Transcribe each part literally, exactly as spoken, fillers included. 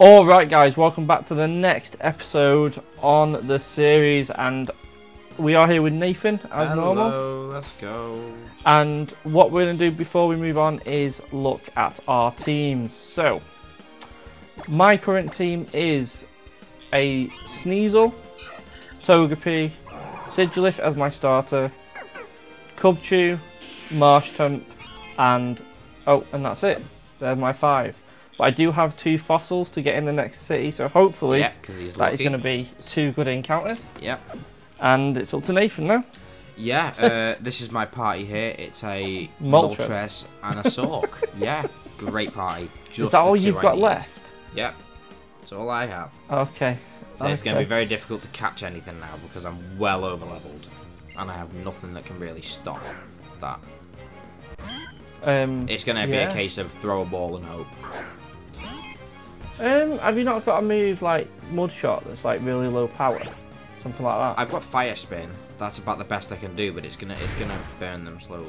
Alright guys, welcome back to the next episode on the series, and we are here with Nathan as Hello, normal. Let's go. And what we're going to do before we move on is look at our teams. So, my current team is a Sneasel, Togepi, Sigilyph as my starter, Kubfu, Marshtump, and oh, and that's it. There's my five. But I do have two fossils to get in the next city, so hopefully yeah, he's that is going to be two good encounters. Yep. And it's up to Nathan now. Yeah, uh, this is my party here. It's a Moltres, Moltres and a Sawk. Yeah, great party. Just is that all you've I got need. left? Yep. That's all I have. Okay. So okay. It's going to be very difficult to catch anything now because I'm well over leveled, and I have nothing that can really stop that. Um, it's going to be yeah. a case of throw a ball and hope. Um, have you not got a move like Mud Shot that's like really low power, something like that? I've got Fire Spin. That's about the best I can do, but it's gonna it's gonna burn them slowly.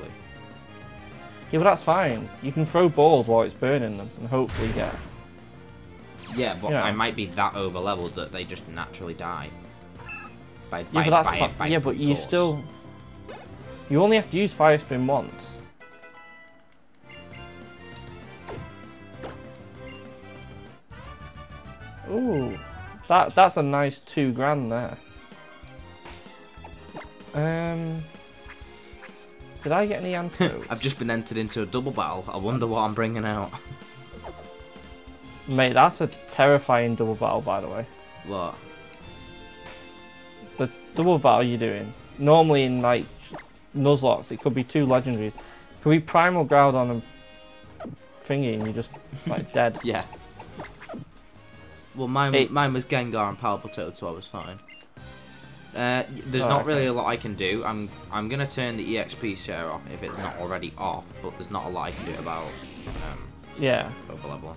Yeah, but that's fine. You can throw balls while it's burning them, and hopefully get. Yeah, but you know. I might be that over leveled that they just naturally die. By, by, yeah, but that's by, not, by yeah, but you still. You only have to use Fire Spin once. Ooh, that that's a nice two grand there. Um, did I get any antidotes? I've just been entered into a double battle. I wonder what I'm bringing out. Mate, that's a terrifying double battle, by the way. What? The double battle you're doing. Normally in like Nuzlocke, it could be two legendaries. It could be Primal Groudon and thingy, and you're just like dead. Yeah. Well, mine, it, mine was Gengar and Palpitoad, so I was fine. Uh, there's oh, not really okay. a lot I can do. I'm I'm gonna turn the E X P share off if it's not already off, but there's not a lot I can do about um, yeah overleveling.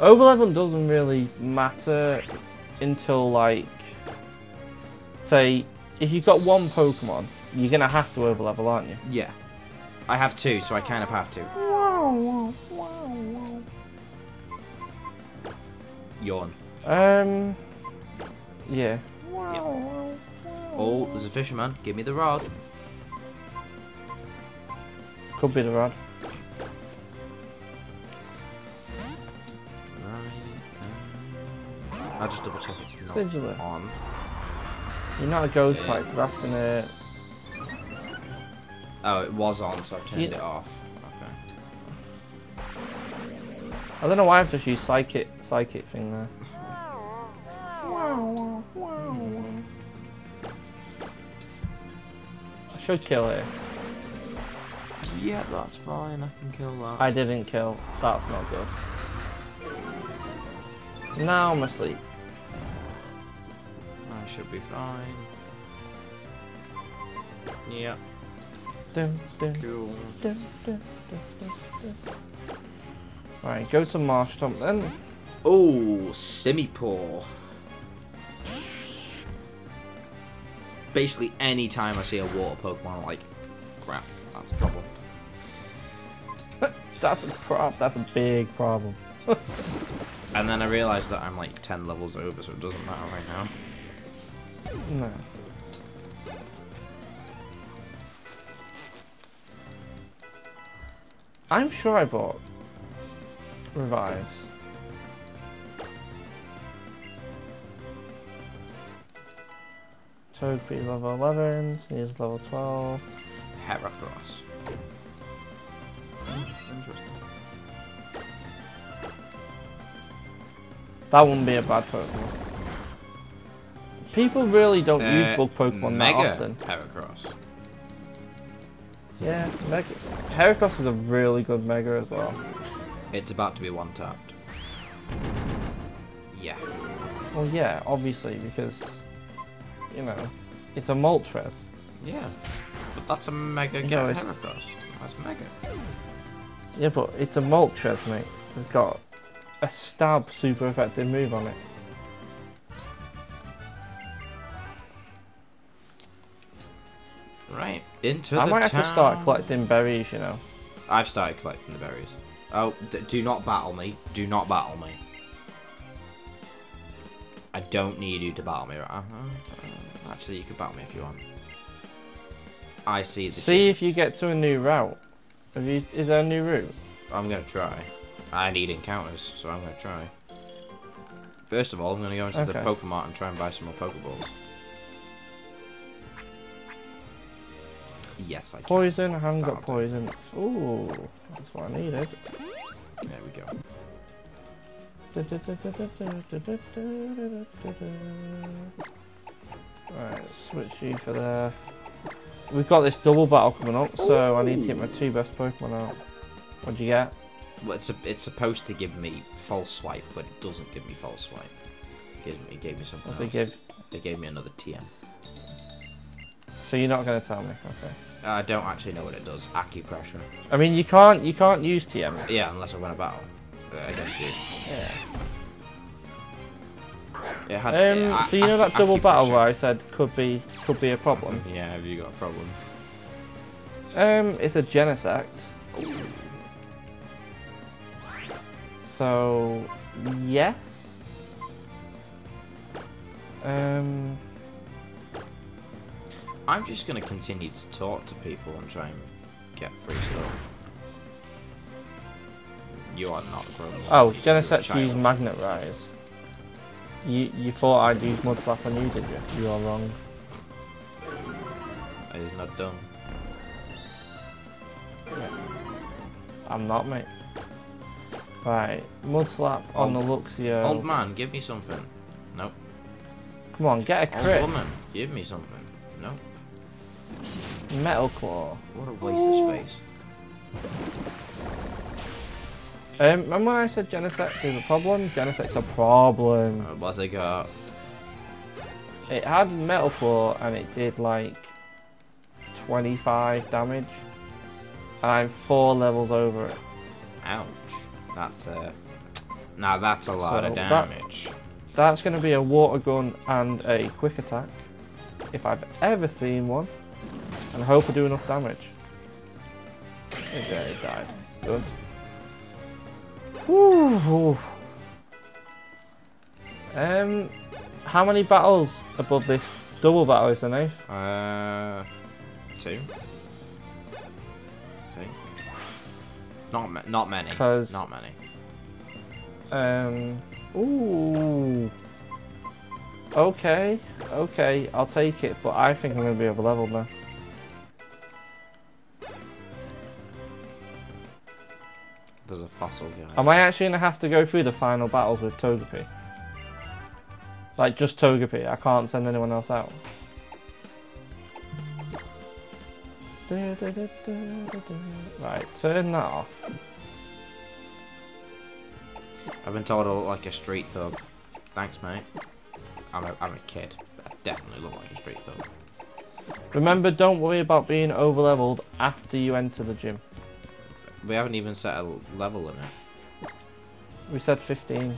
Overleveling doesn't really matter until like say if you've got one Pokemon, you're gonna have to overlevel, aren't you? Yeah, I have two, so I kind of have to. Yawn. Um. Yeah. Yep. Oh, there's a fisherman. Give me the rod. Could be the rod. I'll just double check it's not Sigilyph. on. You're not a ghost fight, so that's gonna. Oh, it was on, so I've turned you... it off. Okay. I don't know why I've just used psychic, psychic thing there. I should kill it. Yeah, that's fine. I can kill that. I didn't kill. That's not good. Now I'm asleep. I should be fine. Yeah. Dun, dun, cool. Dun, dun, dun, dun, dun, dun. Right, go to Marshtump then. Oh, Simipaw. Basically, any time I see a water Pokemon, I'm like, crap, that's a problem. that's a prop. That's a big problem. And then I realised that I'm like ten levels over, so it doesn't matter right now. No. I'm sure I bought Revives. Togepi level eleven, Sneasel level twelve. Heracross. Interesting. That wouldn't be a bad Pokemon. People really don't uh, use bug Pokemon Mega that often. Heracross. Yeah, Mega Heracross is a really good Mega as well. It's about to be one-tapped. Yeah. Well, yeah, obviously, because... You know, it's a Moltres. Yeah, but that's a Mega Heracross. That's Mega. Yeah, but it's a Moltres, mate. It's got a stab super effective move on it. Right, into the town. I might have to start collecting berries, you know. I've started collecting the berries. Oh, d do not battle me. Do not battle me. I don't need you to battle me. Uh-huh. Actually, you could battle me if you want. I see the See gym. If you get to a new route. Have you, is there a new route? I'm going to try. I need encounters, so I'm going to try. First of all, I'm going to go into okay. the Poke Mart and try and buy some more Pokeballs. Yes, I can. Poison, I haven't got poison. Ooh, that's what I needed. There we go. Alright, switch you for the... We've got this double battle coming up, so I need to get my two best Pokemon out. What'd you get? Well, it's, a, it's supposed to give me false swipe, but it doesn't give me false swipe. It, gives me, it gave me something What's else. It give? They gave me another T M. So you're not going to tell me, okay. I don't actually know what it does. Acupressure. I mean, you can't you can't use T M. Yeah, unless I win a battle against you. Yeah. It had, um, it, I, so you know that double battle where I said could be could be a problem. Yeah, have you got a problem? Um, it's a Genesect. So yes. Um. I'm just going to continue to talk to people and try and get free stuff. You are not growing up. Oh, Genesect used Magnet Rise. You you thought I'd use Mud Slap on you, did you? You are wrong. It is not done. Yeah. I'm not, mate. Right, Mud Slap on the Luxio. Old man, give me something. Nope. Come on, get a crit. Old woman, give me something. No. Metal Claw. What a waste Ooh. of space. Um, remember when I said Genesect is a problem? Genesect's a problem. Oh, what's it got? It had Metal Claw and it did like twenty-five damage. And I'm four levels over it. Ouch. That's a... Now that's a lot so of damage. That, that's going to be a Water Gun and a Quick Attack. If I've ever seen one, and I hope I do enough damage. Okay, it died. Good. Woo! Um, how many battles above this double battle is there, Nath? Uh, two. I think. Not ma not many. Not many. Um. Ooh. Okay, okay, I'll take it, but I think I'm going to be over-leveled now. There's a fossil guy. Am I actually going to have to go through the final battles with Togepi? Like, just Togepi, I can't send anyone else out. Right, turn that off. I've been told I look like a street thug. Thanks, mate. I'm a, I'm a kid, but I definitely look like a street thug. Remember, don't worry about being over-leveled after you enter the gym. We haven't even set a level limit. We said fifteen.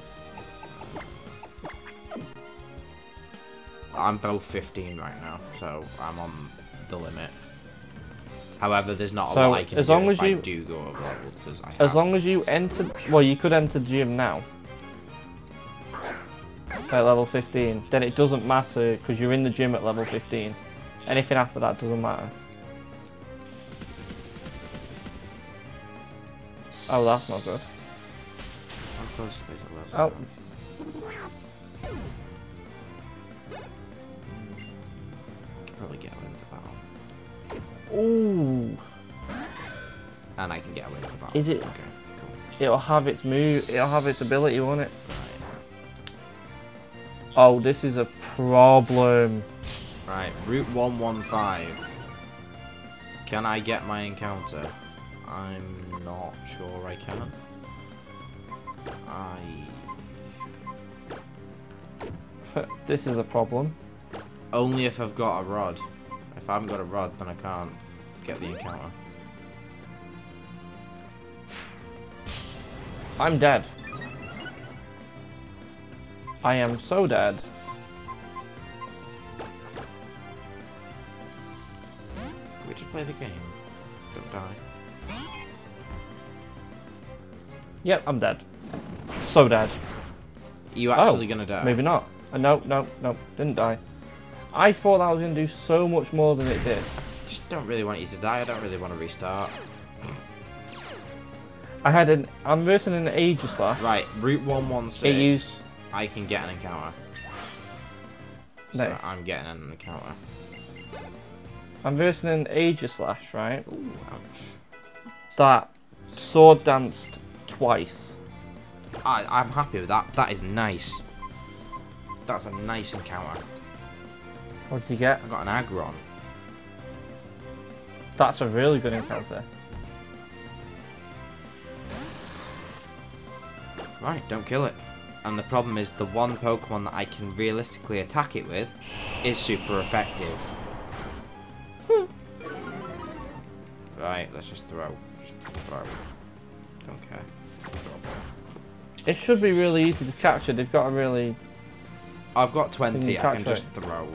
I'm both fifteen right now, so I'm on the limit. However, there's not so a lot I can as do long if as you, I do go over-leveled. Because I as long as you enter... Well, you could enter the gym now. At level fifteen, then it doesn't matter because you're in the gym at level fifteen. Anything after that doesn't matter. Oh, that's not good. I'm close to base at level. Oh. I can probably get away with the battle. Ooh. And I can get away with the battle. Is it? Okay. Cool. It'll have its move. It'll have its ability, won't it? Oh, this is a problem. Right, Route one one five. Can I get my encounter? I'm not sure I can. I... This is a problem. Only if I've got a rod. If I haven't got a rod, then I can't get the encounter. I'm dead. I am so dead. Can we just play the game? Don't die. Yep, I'm dead. So dead. Are you actually oh, gonna die? Maybe not. Uh, no, no, no. Didn't die. I thought that was gonna do so much more than it did. Just don't really want you to die. I don't really want to restart. I had an Amorous and an Aegislash. Right, Route one one six. It used... I can get an encounter. So no. I'm getting an encounter. Amorous and an Aegislash, right? Ooh, ouch. That sword danced twice. I, I'm happy with that. That is nice. That's a nice encounter. What did you get? I got an Aggron. That's a really good encounter. Right, don't kill it. And the problem is the one Pokemon that I can realistically attack it with is super effective. Hmm. Right, let's just throw. Just throw. Don't care. Throw. It should be really easy to capture. They've got a really... I've got twenty. I can just throw.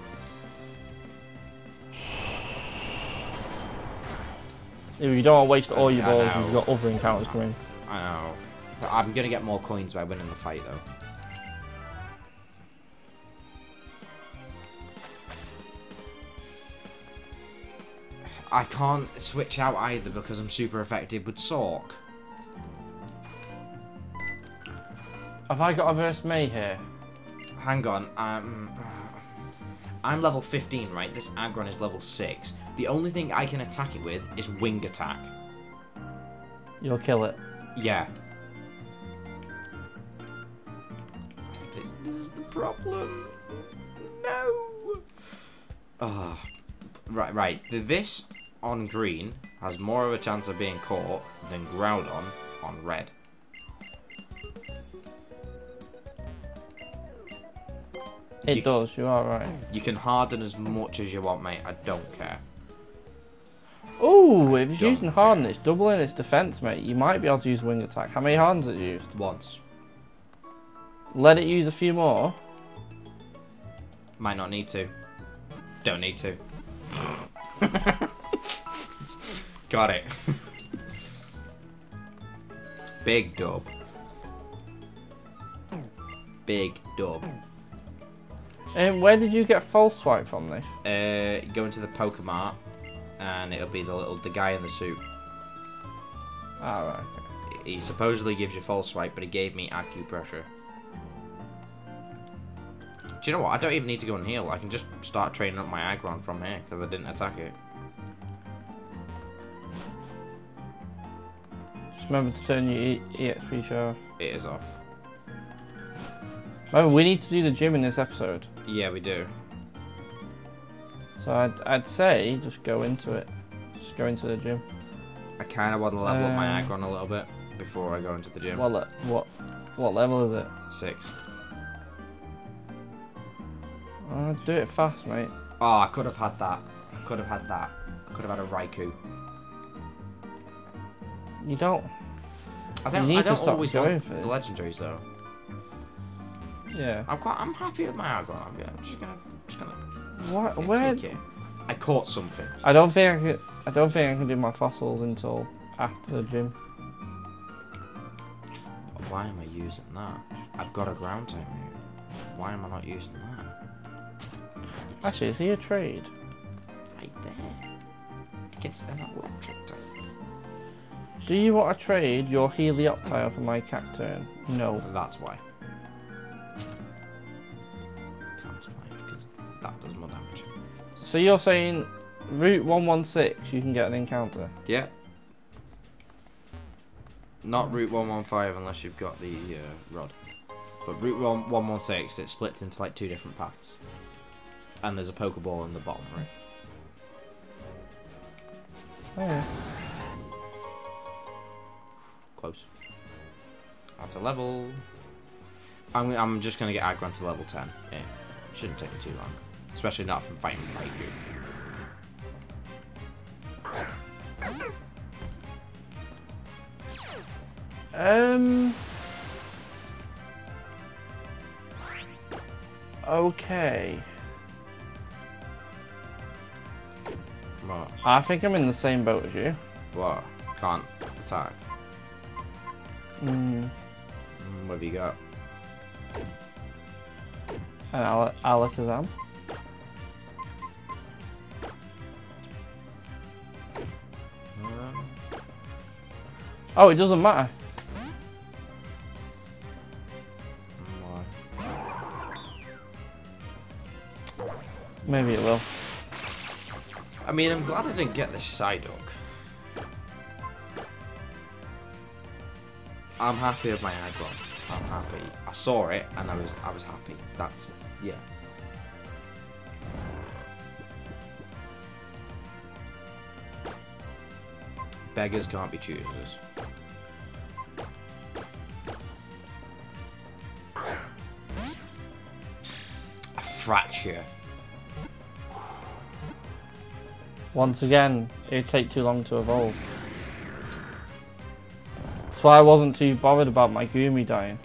You don't want to waste all your balls. You've got other encounters coming. I know. I'm gonna get more coins by winning the fight, though. I can't switch out either because I'm super effective with Sawk. Have I got a verse May here? Hang on, um, I'm level fifteen, right? This Aggron is level six. The only thing I can attack it with is Wing Attack. You'll kill it. Yeah. This, this is the problem. No. Oh. Right, right. This on green has more of a chance of being caught than Groudon on red. It you does, you are right. You can harden as much as you want, mate. I don't care. Oh, if it's using harden, it's doubling its defense, mate. You might be able to use Wing Attack. How many hardens it used? Once. Let it use a few more. Might not need to. Don't need to. Got it. Big dub. Big dub. And um, where did you get False Swipe from, this? Uh, go into the Poke Mart, and it'll be the little the guy in the suit. Ah, right. Okay. He supposedly gives you False Swipe, but he gave me Acupressure. Do you know what? I don't even need to go and heal. I can just start training up my Aggron from here because I didn't attack it. Just remember to turn your e EXP share. It is off. Remember, we need to do the gym in this episode. Yeah, we do. So I'd, I'd say just go into it. Just go into the gym. I kind of want to level uh, up my Aggron a little bit before I go into the gym. What, what, what level is it? Six. Uh, do it fast, mate. Oh, I could have had that. I could have had that. I could have had a Raikou. You don't... I don't, you need I don't to always stop going for it. The legendaries, though. Yeah. I'm quite... I'm happy with my Aggron. I'm just gonna... Just gonna what? Yeah, where? Take it. I caught something. I don't think I can... I don't think I can do my fossils until after the gym. Why am I using that? I've got a ground type here. Why am I not using that? Actually, is he a trade? Right there. Against them at one trick time. Do you want to trade your Helioptile for my Cacturne? No. That's why. That's why, because that does more damage. So you're saying Route one one six you can get an encounter? Yeah. Not Route one one five unless you've got the uh, rod. But Route one one six, it splits into like two different paths. And there's a Pokeball in the bottom, right? Oh, yeah. Close. That's a level. I'm, I'm just going to get Aggron to level ten. It shouldn't take me too long. Especially not from fighting Raikou. Um... Okay... What? I think I'm in the same boat as you. What? Can't attack? Mm. What have you got? An Al Alakazam. Um. Oh, it doesn't matter. Maybe it will. I mean, I'm glad I didn't get this Psyduck. I'm happy with my Aggron. I'm happy. I saw it and I was I was happy. That's yeah. Beggars can't be choosers. A fracture. Once again, it'd take too long to evolve. That's why I wasn't too bothered about my Goomy dying.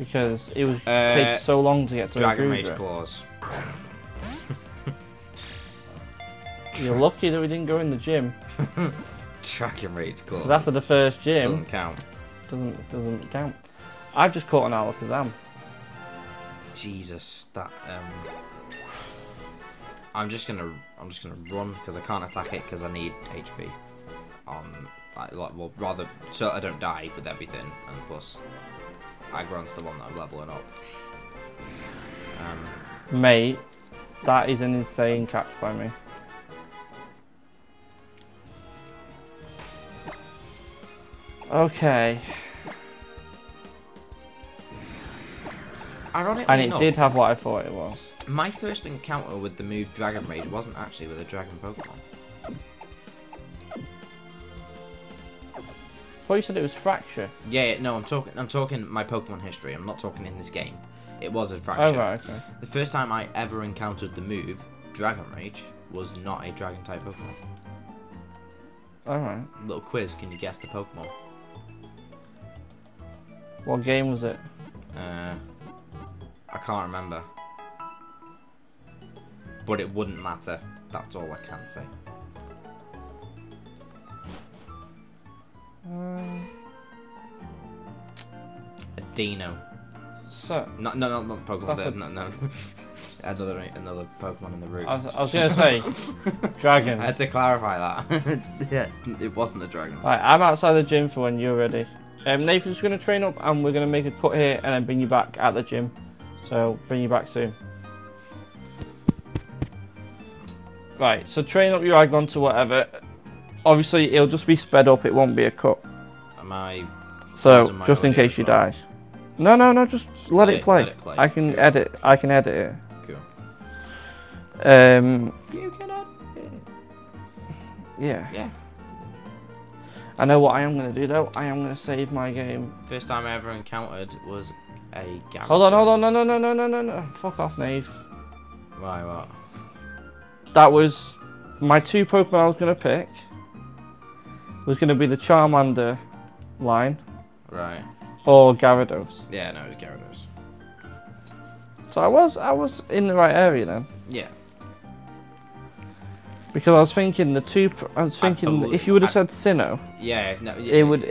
Because it would uh, take so long to get to Dragon Rage claws. You're lucky that we didn't go in the gym. Dragon Rage claws. After the first gym. Doesn't count. Doesn't doesn't count. I've just caught an Alakazam. Jesus, that um. I'm just gonna, I'm just gonna run because I can't attack it because I need H P. Um, like, well, rather so I don't die with everything, and plus, Aggron's the one that I'm leveling up. Um, Mate, that is an insane catch by me. Okay. Ironically and it enough, did have what I thought it was. My first encounter with the move Dragon Rage wasn't actually with a dragon Pokemon. I thought you said it was Fracture. Yeah, no, I'm talking. I'm talking my Pokemon history. I'm not talking in this game. It was a Fracture. Oh, right, okay. The first time I ever encountered the move Dragon Rage was not a dragon type Pokemon. All right. Little quiz. Can you guess the Pokemon? What game was it? Uh, I can't remember. But it wouldn't matter. That's all I can say. Um, a Dino. So no, no, no, not Pokemon. There, a, no, no. another, another Pokemon in the room. I was, I was gonna say dragon. I had to clarify that. it's, yeah, it wasn't a dragon. Right, I'm outside the gym for when you're ready. Um, Nathan's gonna train up, and we're gonna make a cut here, and then bring you back at the gym. So bring you back soon. Right, so train up your Aggron to whatever. Obviously, it'll just be sped up. It won't be a cut. Am I? So, just in case you die. No, no, no. Just let, let, it, play. let it play. I can cool. edit. I can edit it. Cool. Um. You can edit it. Yeah. Yeah. I know what I am gonna do though. I am gonna save my game. First time I ever encountered was a Gyarados. Hold on, hold on, no, no, no, no, no, no, no. Fuck off, Nave. Right, what? That was my two Pokemon I was going to pick. Was going to be the Charmander line. Right. Or Gyarados. Yeah, no, it was Gyarados. So I was I was in the right area then. Yeah. Because I was thinking the two I was thinking I, if you would have said Sinnoh. Yeah, no. It, it would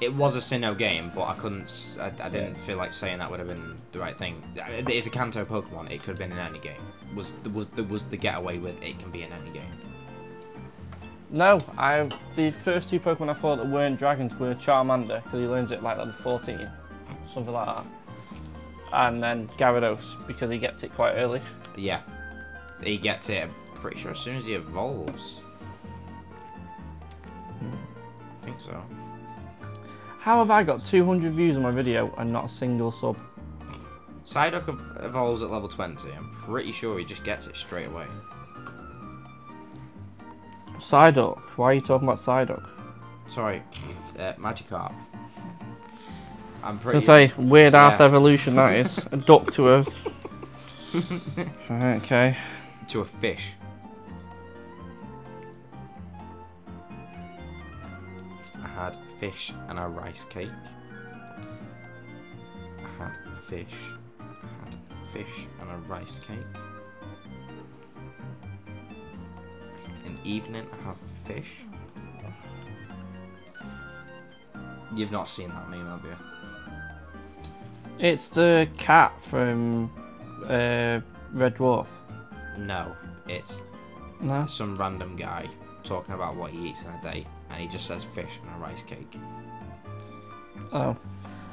It was a Sinnoh game, but I couldn't I, I didn't feel like saying that would have been the right thing. It is a Kanto Pokemon. It could have been in any game. Was was there was the getaway with it can be in any game? No, I the first two Pokemon I thought that weren't dragons were Charmander because he learns it like level fourteen, something like that, and then Gyarados because he gets it quite early. Yeah, he gets it. I'm pretty sure as soon as he evolves. I think so. How have I got two hundred views on my video and not a single sub? Psyduck evolves at level twenty. I'm pretty sure he just gets it straight away. Psyduck? Why are you talking about Psyduck? Sorry, uh, Magikarp. I'm pretty. I was gonna say weird ass yeah. evolution that is. A duck to a. Okay. To a fish. I had fish and a rice cake. I had fish. I had fish and a rice cake. In the evening I have fish. You've not seen that meme, have you? It's the cat from uh, Red Dwarf. No, it's no. some random guy talking about what he eats in a day, and he just says fish and a rice cake. Oh,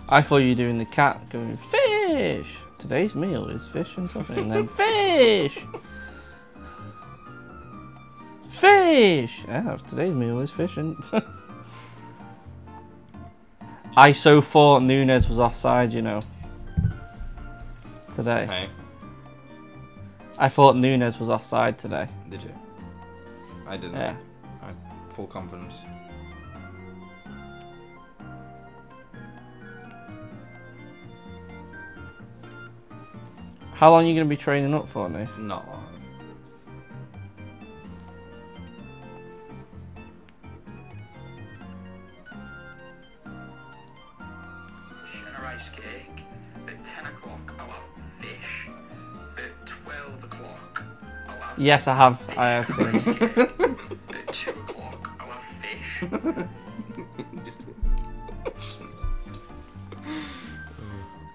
I thought you were doing the cat going, fish! Today's meal is fish and something, and then fish! Fish! Yeah, today's meal is fish and... I so thought Nunez was offside, you know. Today. Hey. I thought Nunez was offside today. Did you? I didn't. Yeah. I had full confidence. How long are you going to be training up for, Nate? Not long. Cake at ten o'clock I'll have fish, at twelve o'clock I'll have yes I have fish. I have rice cake. At two o'clock I'll have fish.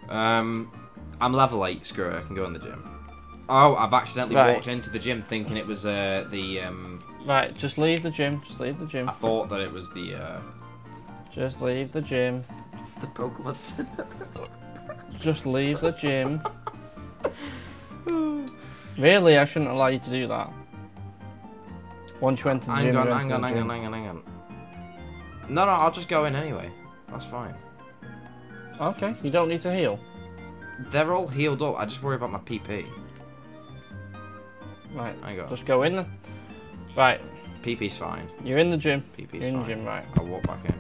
um I'm level eight, screw it, I can go in the gym. Oh, I've accidentally right. walked into the gym thinking it was uh the um right just leave the gym just leave the gym I thought that it was the uh just leave the gym the Pokemon Center. Just leave the gym. Really, I shouldn't allow you to do that. Once you enter the hang gym, on, hang on, hang gym. on, hang on, hang on. No, no, I'll just go in anyway. That's fine. Okay, you don't need to heal. They're all healed up. I just worry about my P P. Right, hang on. Just go in then. Right. P P's fine. You're in the gym. P P's You're in fine. the gym, right? I'll walk back in.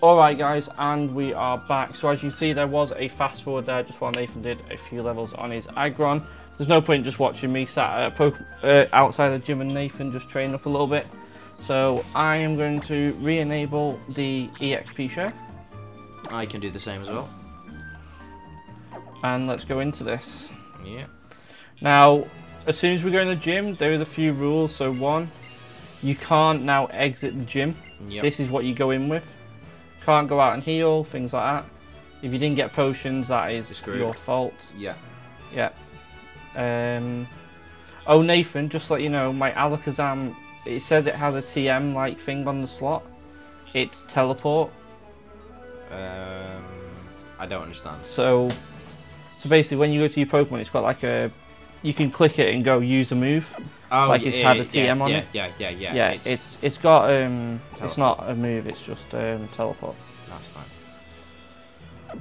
Alright guys, and we are back. So as you see, there was a fast forward there just while Nathan did a few levels on his Aggron. There's no point just watching me sat uh, poke, uh, outside the gym and Nathan just train up a little bit. So I am going to re-enable the E X P share. I can do the same as well. And let's go into this. Yeah. Now, as soon as we go in the gym, there is a few rules. So one, you can't now exit the gym. Yep. This is what you go in with. Can't go out and heal, things like that. If you didn't get potions, that is your fault. Yeah. Yeah. Um, oh, Nathan, just to let you know, my Alakazam, it says it has a T M-like thing on the slot. It's teleport. Um, I don't understand. So, so basically, when you go to your Pokemon, it's got like a... You can click it and go use a move. Oh, like it's yeah, had a T M yeah, on yeah, it. Yeah, yeah, yeah, yeah. It's it's, it's got um, teleport. It's not a move. It's just um, teleport. That's fine.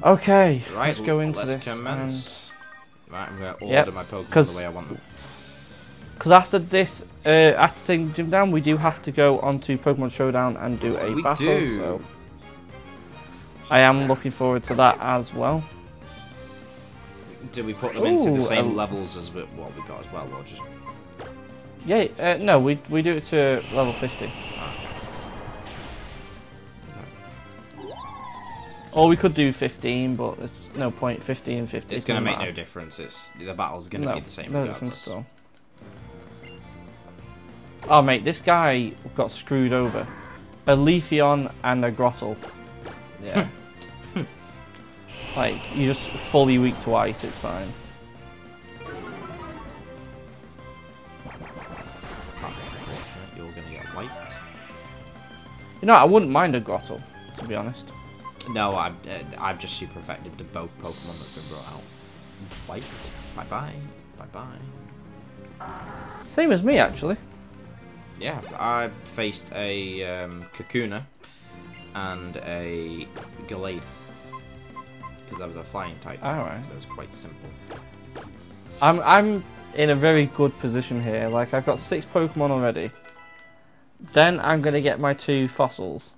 Okay, right, let's go into let's this. Commence. And... Right, I'm gonna order yep, my Pokemon the way I want them. Because after this, uh, after taking gym down, we do have to go onto Pokemon Showdown and do a we battle. Do. So I am looking forward to that as well. Do we put them Ooh, into the same um, levels as what we got as well, or just? Yeah, uh, no, we we do it to level fifty. Or we could do fifteen, but there's no point. fifteen, fifty. It's gonna make no difference. It's the battle's gonna no, be the same. No regardless. difference at all. Oh mate, this guy got screwed over. A Leafeon and a Grottle. Yeah. Like, you're just fully weak to ice, it's fine. That's unfortunate, you're gonna get wiped. You know, I wouldn't mind a Grottle, to be honest. No, I've, uh, I've just super affected to both Pokemon that have been brought out. Wiped. Bye-bye. Bye-bye. Same as me, actually. Yeah, I faced a um, Kakuna and a Gallade. Because I was a flying type, All right. so it was quite simple. I'm I'm in a very good position here. Like I've got six Pokemon already. Then I'm gonna get my two fossils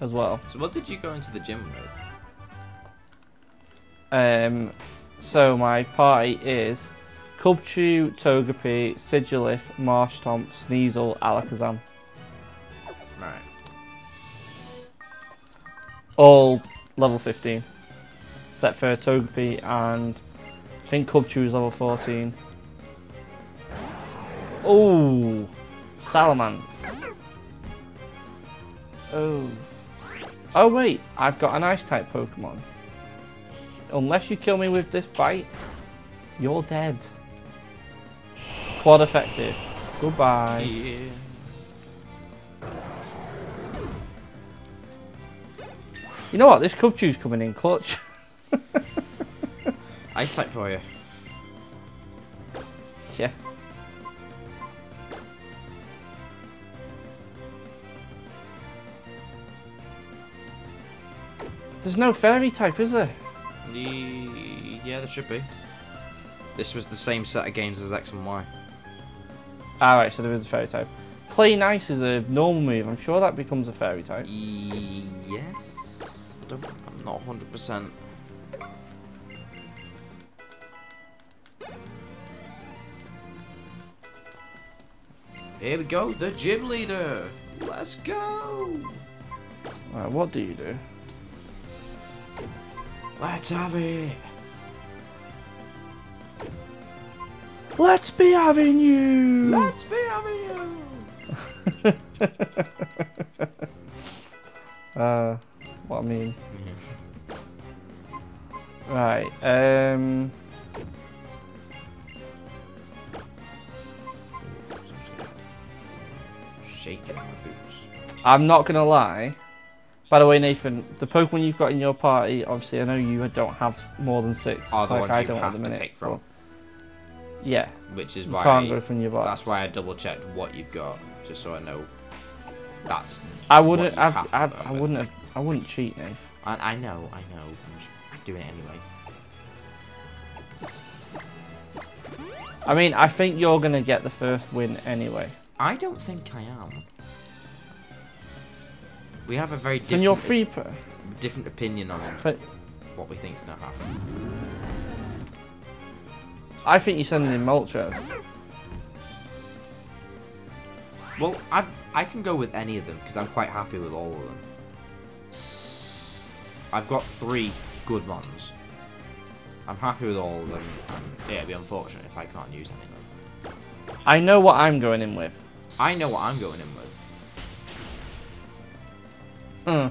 as well. So what did you go into the gym with? Um, so my party is Kubfu, Togepi, Sigilyph, Marshtomp, Sneasel, Alakazam. Right. All level fifteen. Except for Togepi and I think Kubchu is level fourteen. Oh, Salamence. Oh, Oh wait, I've got an Ice-type Pokemon. Unless you kill me with this bite, you're dead. Quad effective. Goodbye. Yeah. You know what? This Kubfu's coming in clutch. Ice type for you. Yeah. There's no fairy type, is there? Yeah, there should be. This was the same set of games as X and Y. Alright, so there is a fairy type. Play nice is a normal move. I'm sure that becomes a fairy type. Yes. I don't, I'm not one hundred percent. Here we go, the gym leader. Let's go. Alright, what do you do? Let's have it. Let's be having you. Let's be having you. uh, what I mean. Right. Um. Shaking my boots. I'm not gonna lie. By the way, Nathan, the Pokemon you've got in your party, obviously, I know you don't have more than six. Are the like ones I you don't have at the minute, to pick from. Yeah, which is why can't I, go from your box. That's why I double checked what you've got, just so I know. That's. I wouldn't. I've, have I've, I wouldn't. Have, I wouldn't cheat, Nate. I, I know. I know. I'm just doing it anyway. I mean, I think you're gonna get the first win anyway. I don't think I am. We have a very different. And you're free per. Different opinion on it. But, what we think's gonna happen. I think you're sending in Moltres. Well, I I can go with any of them because I'm quite happy with all of them. I've got three good ones. I'm happy with all of them. And yeah, it'd be unfortunate if I can't use any of them. I know what I'm going in with. I know what I'm going in with. Hmm.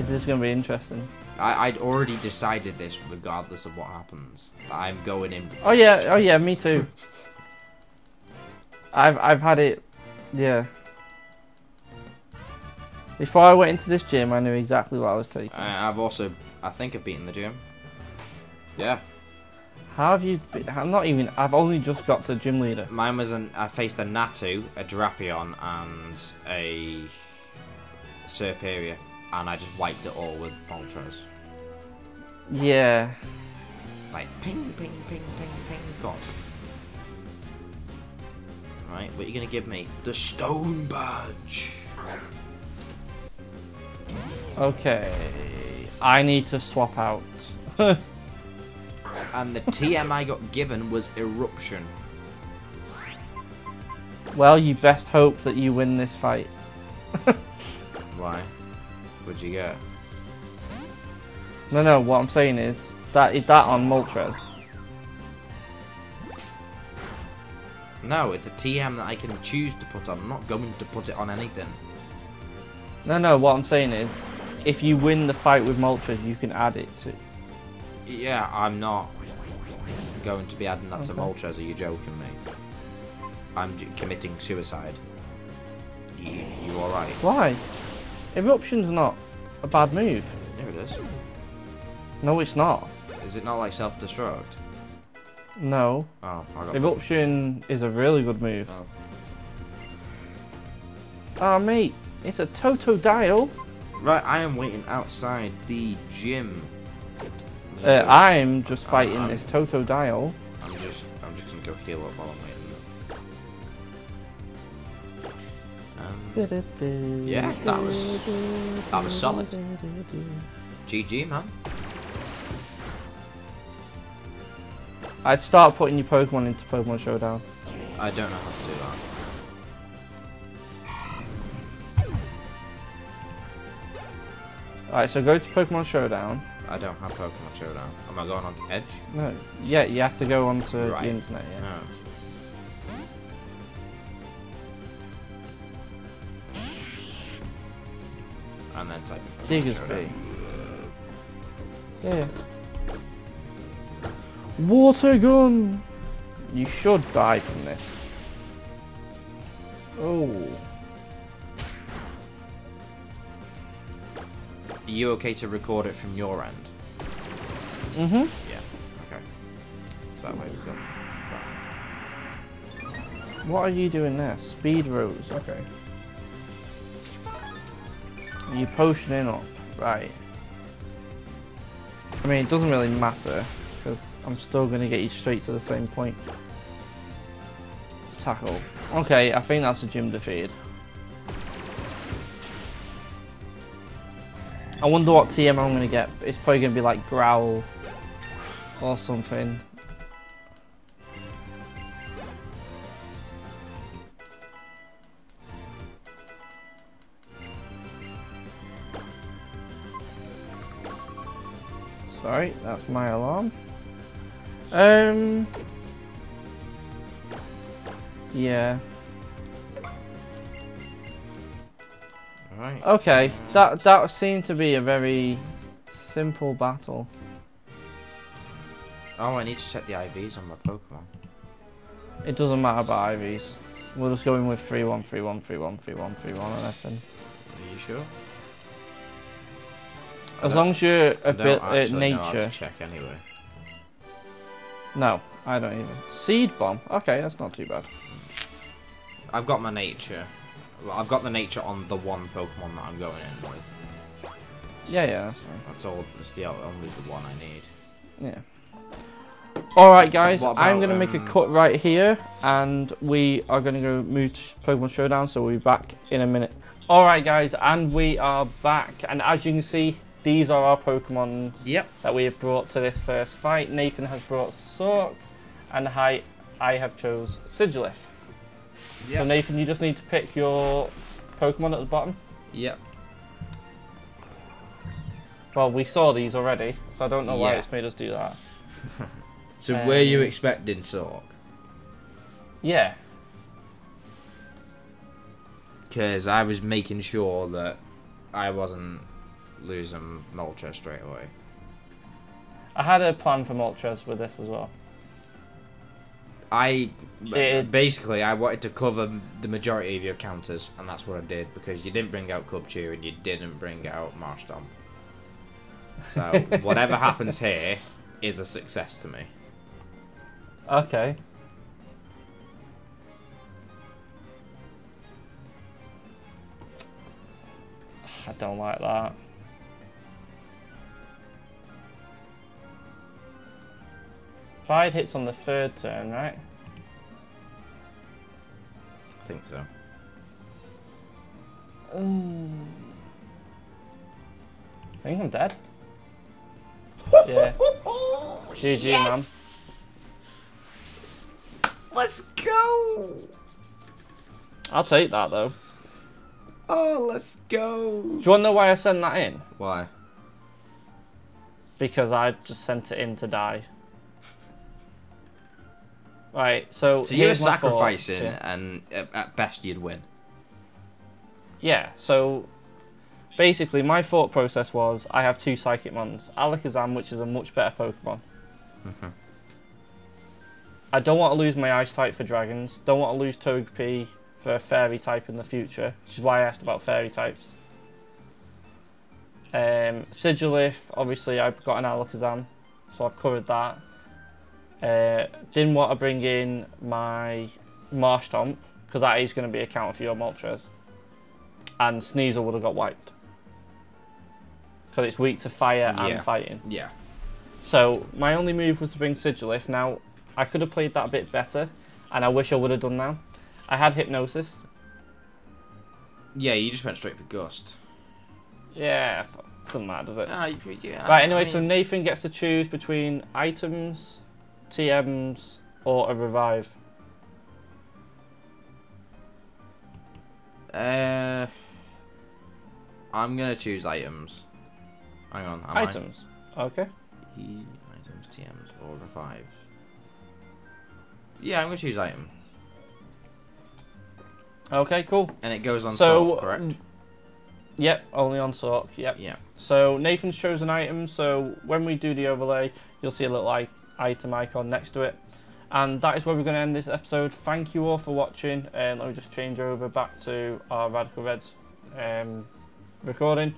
Is this going to be interesting? I, I'd already decided this, regardless of what happens. I'm going in. Oh yeah, oh yeah, me too. I've I've had it, yeah. Before I went into this gym, I knew exactly what I was taking. I, I've also, I think, I've beaten the gym. Yeah. How have you? Been, I'm not even. I've only just got to gym leader. Mine was an. I faced a Natu, a Drapion, and a Serperia. And I just wiped it all with Moltres. Yeah. Like ping, ping, ping, ping, ping, God. Right, what are you gonna give me? The stone badge. Okay, I need to swap out. And the T M I got given was Eruption. Well, you best hope that you win this fight. Why? Would you get? No, no. What I'm saying is that is that on Moltres. No, it's a T M that I can choose to put on. I'm not going to put it on anything. No, no. What I'm saying is, if you win the fight with Moltres, you can add it to. Yeah, I'm not going to be adding that okay. to Moltres. Are you joking me? I'm committing suicide. You, you all right? Why? Eruption's not a bad move. There it is. No, it's not. Is it not like self-destruct? No. Oh, I got Eruption that. Is a really good move. Oh. Ah, oh, mate, it's a Totodile. Right, I am waiting outside the gym. Uh, I'm just fighting I'm, this Totodile. I'm just, I'm just gonna go heal up while I'm waiting. Um, yeah, that was that was solid. G G, man. I'd start putting your Pokemon into Pokemon Showdown. I don't know how to do that. Alright, so go to Pokemon Showdown. I don't have Pokemon Showdown. Am I going on to Edge? No. Yeah, you have to go onto right. the internet. Yeah. No. And then second Pokemon Yeah. Water gun! You should die from this. Oh. Are you okay to record it from your end? Mm-hmm. Yeah, okay. So that way we've got that. What are you doing there? Speed rose, okay. You're potioning up, right. I mean, it doesn't really matter, because I'm still going to get you straight to the same point. Tackle. Okay, I think that's a gym defeated. I wonder what T M I'm going to get. It's probably going to be like Growl or something. Sorry, that's my alarm. Um, yeah. Right. Okay, that that seemed to be a very simple battle. Oh, I need to check the I Vs on my Pokemon. It doesn't matter about I Vs. We'll just go in with three one three one three one three one three one and everything. Are you sure? As long as you're a bit at nature. I don't check anyway. No, I don't even. Seed bomb. Okay, that's not too bad. I've got my nature. Well, I've got the nature on the one Pokemon that I'm going in with. Yeah, yeah, that's right. That's all. That's the only the one I need. Yeah. All right, guys. About, I'm gonna um, make a cut right here, and we are gonna go move to Pokemon Showdown. So we'll be back in a minute. All right, guys, and we are back, and as you can see, these are our Pokemons yep. that we have brought to this first fight. Nathan has brought Sawk, and I, I have chose Sigilyph. Yep. So Nathan, you just need to pick your Pokemon at the bottom. Yep. Well, we saw these already, so I don't know why yeah. it's made us do that. So um, were you expecting Sawk? Yeah. Because I was making sure that I wasn't losing Moltres straight away. I had a plan for Moltres with this as well. I it, basically I wanted to cover the majority of your counters, and that's what I did because you didn't bring out Club Chew and you didn't bring out Marshdom. So whatever happens here is a success to me. Okay. I don't like that. Bide hits on the third turn, right? I think so. Um, I think I'm dead. Yeah. G G, yes! Man. Let's go! I'll take that, though. Oh, let's go! Do you want to know why I sent that in? Why? Because I just sent it in to die. Right, so, so you were sacrificing, thought, and at best you'd win. Yeah, so basically my thought process was I have two Psychic Mons. Alakazam, which is a much better Pokemon. Mm-hmm. I don't want to lose my Ice type for Dragons. Don't want to lose Togepi for a Fairy type in the future, which is why I asked about Fairy types. Um, Sigilyph, obviously I've got an Alakazam, so I've covered that. Uh, didn't want to bring in my Marshtomp because that is going to be a counter for your Moltres, and Sneasel would have got wiped because it's weak to fire yeah. and fighting. Yeah. So my only move was to bring Sigilyph. Now I could have played that a bit better, and I wish I would have done now. I had Hypnosis. Yeah, you just went straight for Gust. Yeah, doesn't matter, does it? Uh, yeah, right. Anyway, I mean... so Nathan gets to choose between items, T Ms, or a revive? Uh, I'm gonna choose items. Hang on. Am items. I? Okay. He, items, T Ms, or revive. Yeah, I'm gonna choose item. Okay, cool. And it goes on so, Salt, correct? Yep, only on Sawk. Yep. Yeah. So Nathan's chosen item. So when we do the overlay, you'll see a little like item icon next to it, and that is where we're going to end this episode. Thank you all for watching, and um, let me just change over back to our Radical Reds um, recording.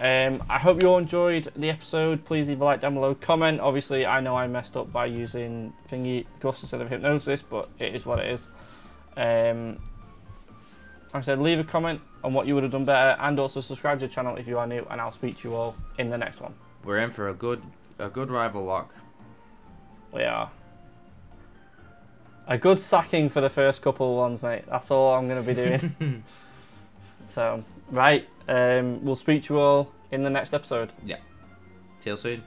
Um, I hope you all enjoyed the episode. Please leave a like down below, comment. Obviously, I know I messed up by using Thingy Gust instead of Hypnosis, but it is what it is. Um, like I said, leave a comment on what you would have done better, and also subscribe to the channel if you are new, and I'll speak to you all in the next one. We're in for a good, a good rival lock. We are. A good sacking for the first couple ones, mate. That's all I'm going to be doing. So, right. Um, we'll speak to you all in the next episode. Yeah. See you soon.